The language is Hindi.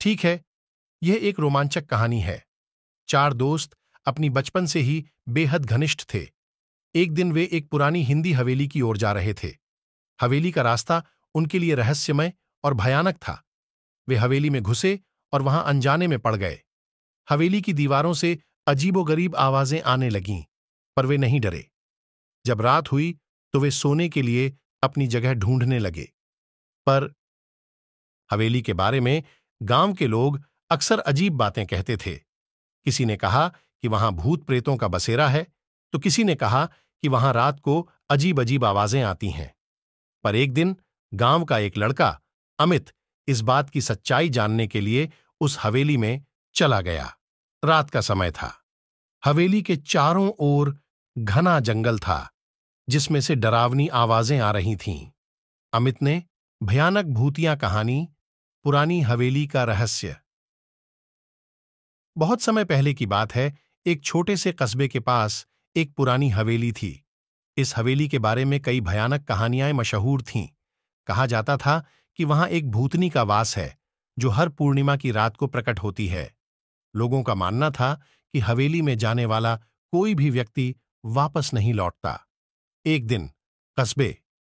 ठीक है, यह एक रोमांचक कहानी है। चार दोस्त अपनी बचपन से ही बेहद घनिष्ठ थे। एक दिन वे एक पुरानी हिंदी हवेली की ओर जा रहे थे। हवेली का रास्ता उनके लिए रहस्यमय और भयानक था। वे हवेली में घुसे और वहां अनजाने में पड़ गए। हवेली की दीवारों से अजीबोगरीब आवाजें आने लगीं, पर वे नहीं डरे। जब रात हुई तो वे सोने के लिए अपनी जगह ढूंढने लगे, पर हवेली के बारे में गांव के लोग अक्सर अजीब बातें कहते थे। किसी ने कहा कि वहां भूत प्रेतों का बसेरा है, तो किसी ने कहा कि वहां रात को अजीब अजीब आवाजें आती हैं। पर एक दिन गांव का एक लड़का अमित इस बात की सच्चाई जानने के लिए उस हवेली में चला गया। रात का समय था। हवेली के चारों ओर घना जंगल था, जिसमें से डरावनी आवाजें आ रही थीं। अमित ने भयानक भूतिया कहानी पुरानी हवेली का रहस्य। बहुत समय पहले की बात है, एक छोटे से कस्बे के पास एक पुरानी हवेली थी। इस हवेली के बारे में कई भयानक कहानियां मशहूर थीं। कहा जाता था कि वहां एक भूतनी का वास है, जो हर पूर्णिमा की रात को प्रकट होती है। लोगों का मानना था कि हवेली में जाने वाला कोई भी व्यक्ति वापस नहीं लौटता। एक दिन कस्बे